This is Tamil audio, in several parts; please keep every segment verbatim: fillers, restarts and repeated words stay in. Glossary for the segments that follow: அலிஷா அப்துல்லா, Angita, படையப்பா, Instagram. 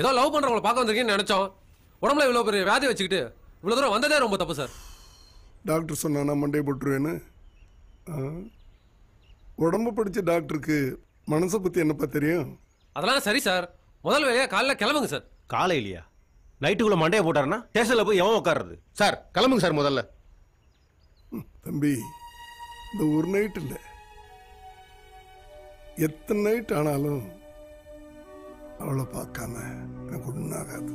ஏதோ லவ் பண்றவங்கள பார்க்க வந்திருக்கீங்கன்னு நினைச்சோம். உடம்புல இவ்வளோ பெரிய வியாதி வச்சுக்கிட்டு இவ்வளோ தூரம் வந்ததே ரொம்ப தப்பு சார். டாக்டர் சொன்னா மண்டே போட்டுருவேன்னு. உடம்பு படித்த டாக்டருக்கு மனசை பற்றி என்னப்பா தெரியும்? அதெல்லாம் சரி சார், முதல் வேலையாக காலையில் கிளம்புங்க சார். காலையிலையா? நைட்டுக்குள்ளே மண்டையை போட்டாருன்னா ஸ்டேஷனில் போய் எவன் உட்கார்றது சார்? கிளம்புங்க சார் முதல்ல. தம்பி, இந்த ஒரு நைட் இல்லை, எத்தனை நைட் ஆனாலும் அவளை பார்க்காம எனக்கு ஒன்றும் ஆகாது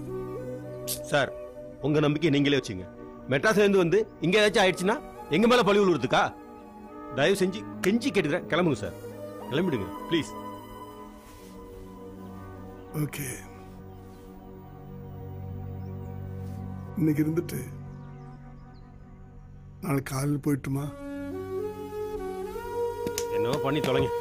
சார். உங்கள் நம்பிக்கை நீங்களே வச்சுங்க. மெட்ராஸ்லேருந்து வந்து இங்கே ஏதாச்சும் ஆயிடுச்சுன்னா எங்கள் மேலே பழி விழுறதுக்கா? தயவு செஞ்சு கெஞ்சி கேட்டுக்கிறேன், கிளம்புங்க சார், கிளம்பிடுங்க ப்ளீஸ். ஓகே, இன்னைக்கு இருந்துட்டு நாளைக்கு காலையில் போயிட்டுமா? என்னவோ பண்ணி தொலைங்க.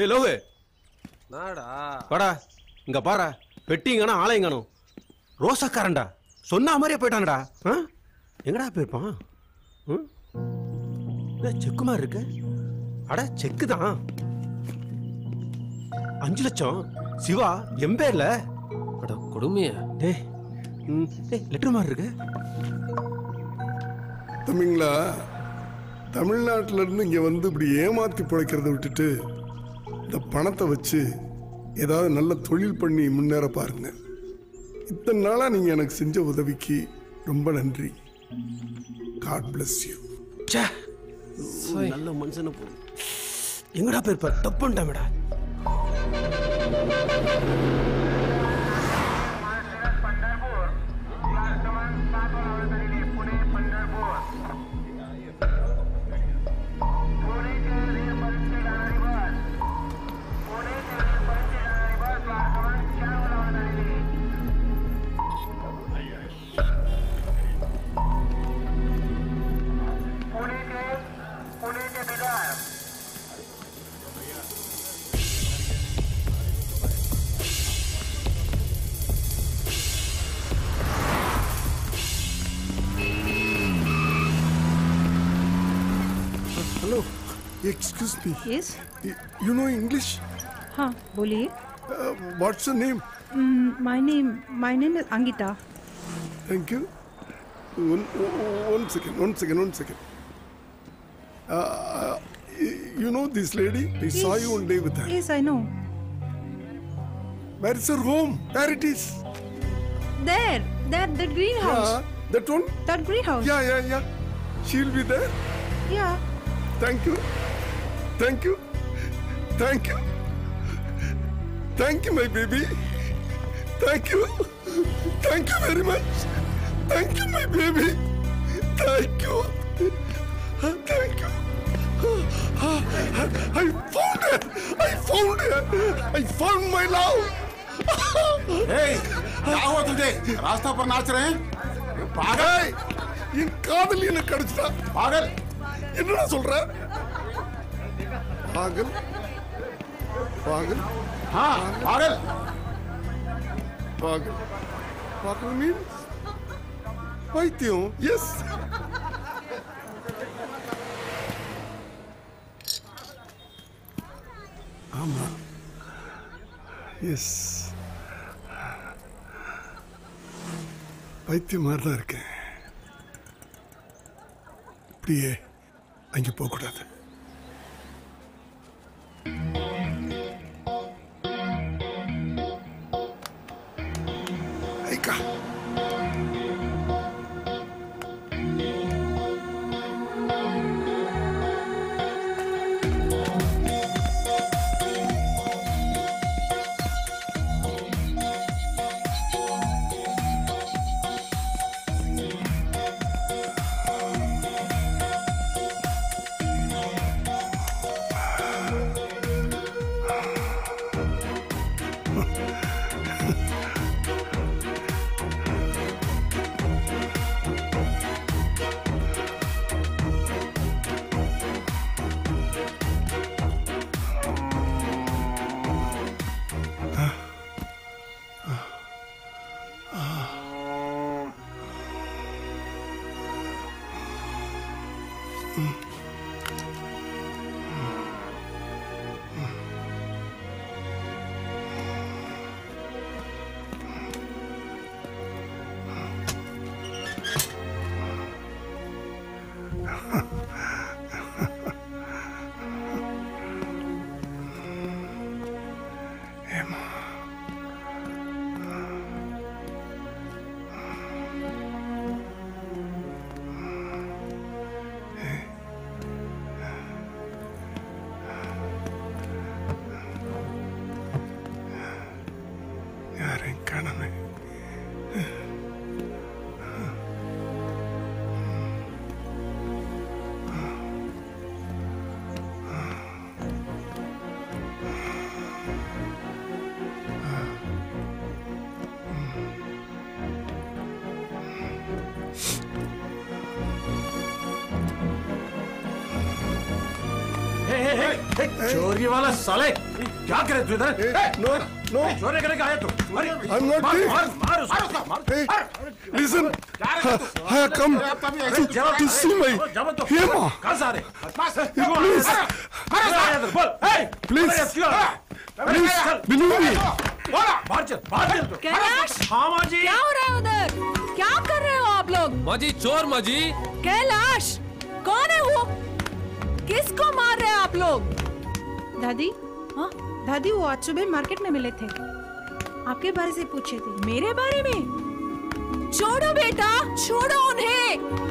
ஏய் லோகு, நாடா வாடா, இங்க பாரு. பெட்டிங்கனா ஆளைங்கனோ ரோசக்காரன்டா, சொன்ன மாதிரியே போயிட்டாங்கடா. எங்கடா போயிருப்பான்? செக்குமா இருக்கு? அட செக்கு தான், அஞ்சு லட்சம் சிவா என் பேர்ல. அட கொடுமையா, டேய் லெட்டர் மாதிரி இருக்கு. தம்பிங்களா, தமிழ்நாட்டில இருந்து இங்கே வந்து இப்படி ஏமாற்றி பிழைக்கிறத விட்டுட்டு இந்த பணத்தை வச்சு ஏதாவது நல்ல தொழில் பண்ணி முன்னேற பாருங்க. இத்தனை நாளாக நீங்கள் எனக்கு செஞ்ச உதவிக்கு ரொம்ப நன்றி. God bless you. நல்ல மனுஷனை போ. எங்கடா பேர் தப்புண்டாமடா? Excuse me. Yes. You know English? हाँ बोलिए. uh, What's your name? Mm, my name, my name is Angita. Thank you. One, one second, one second, one second. Uh, you know this lady? I yes. saw you one day with her. Yes, I know. Where is her home? Where it is? There, that that greenhouse. Yeah, that one? That greenhouse. Yeah, yeah, yeah. She'll be there. Yeah. Thank you. Thank you. Thank you. Thank you, my baby. Thank you. Thank you very much. Thank you, my baby. Thank you. Thank you. I found it. I found it. I found my love. Hey, क्या हुआ तुझे? रास्ता पर नाच रहे हैं? पागल! इन कादली ने कर दिया. पागल! इन्हें सुन रहा है? पागल? पागल? हाँ, पागल. Pagal. Pagal means? Paitio. Yes. Amma. Yes. Paitio marda irke. Priye, ange pokudathu. चोरी वाला साले क्या करे तू इधर? नो नो चोरी करने का आया तू? I'm not guilty. मार मार उसको मार उसको. Listen. हाँ come. To see me. Here ma. कहाँ सारे? Please. Please. Please. Believe me. मार चल मार चल तू. कैलाश. हाँ माजी. क्या हो रहा है उधर? क्या कर रहे हो आप लोग? माजी चोर माजी. कैलाश कौन है वो? किसको मार रहे हैं आप लोग? दादी हाँ दादी वो आज सुबह मार्केट में मिले थे, आपके बारे से पूछे थे. मेरे बारे में? छोड़ो बेटा छोड़ो उन्हें.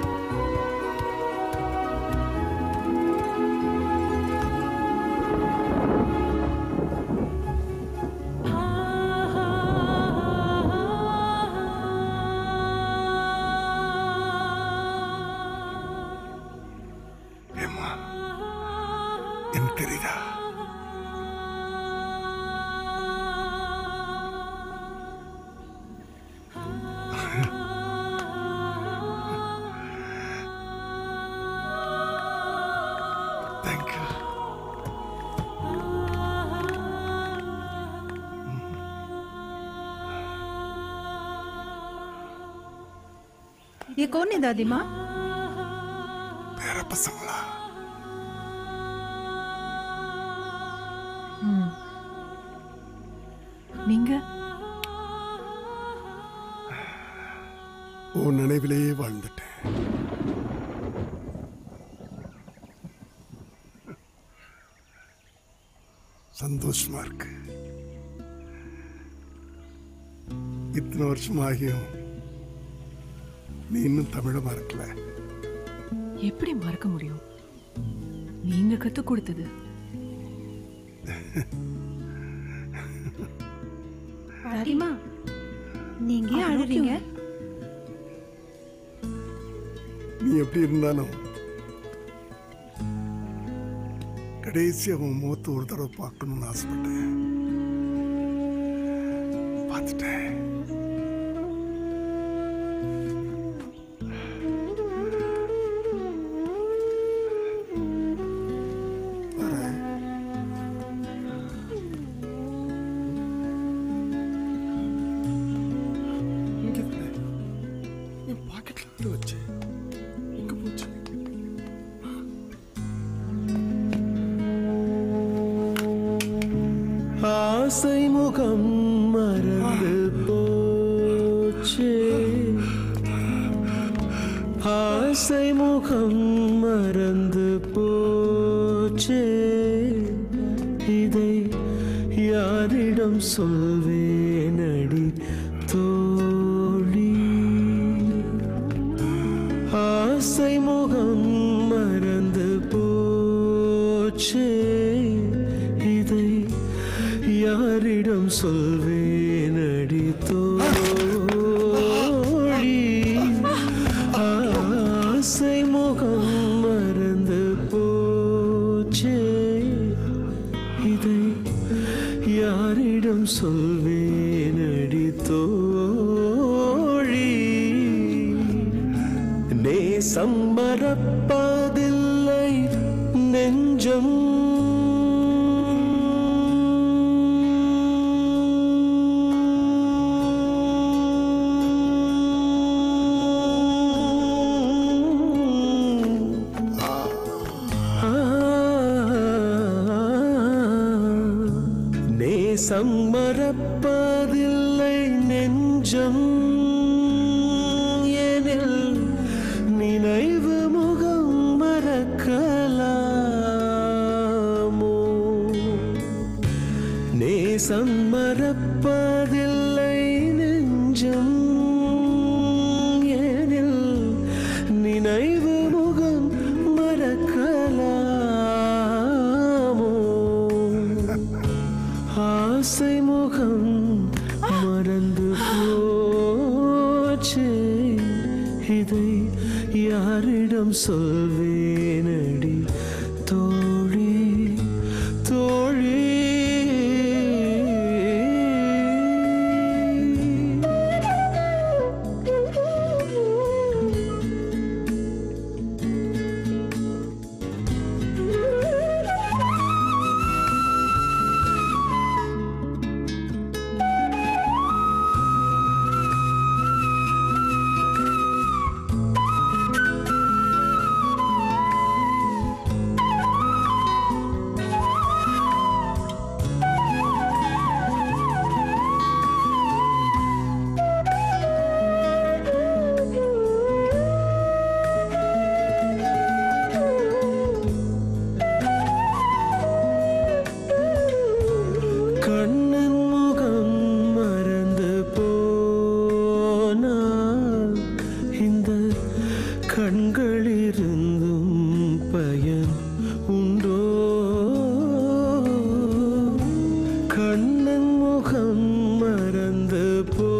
कौन है दादी माँ? तेरा पसंगला. हम्म. निंगा? वो ननेविले ये वांडते हैं. संतोष मार्ग. इतने वर्ष माही हूँ. நீ இன்னும் தமிழ மறக்கல. எப்படி மறக்க முடியும்? நீங்க கத்து கொடுத்தது. தாரிமா நீங்க அழுறீங்க? நீ எப்படி இருந்தாலும் கடைசியா உன் முகத்தை ஒரு தடவை பார்க்கணும்னு ஆசைப்பட்டேன். பார்த்துட்டேன். ஆசை முகம் மறந்து போச்சே, ஆசை முகம் மறந்து போச்சே, இதை யாரிடம் சொல்வேனடி தோழி. ஆசை முகம் மறந்து போச்சே, இதை யாரிடம் சொல்வேன் அடி தோழி. ஆசை முகம் மறந்து போச்சே, இதை யாரிடம் சொல்வேன் அடி தோழி. நேசம் மறப்பதில்லை நெஞ்சம், சம்மறப்பதில்லை நெஞ்சம் எனில் நினைவு முகம் மறக்கலாமோ. நேசம் மறப்பதில்லை நெஞ்சம் எனில் நினைவு முகம் மறக்கலா. ஆசை முகம் மறந்து போச்சே, இதை யாரிடம் சொல்வேனடி தோழி தோழி. கண்களிருந்தும் பயன் உண்டோ. கண்ணன் முகம் மறந்து போ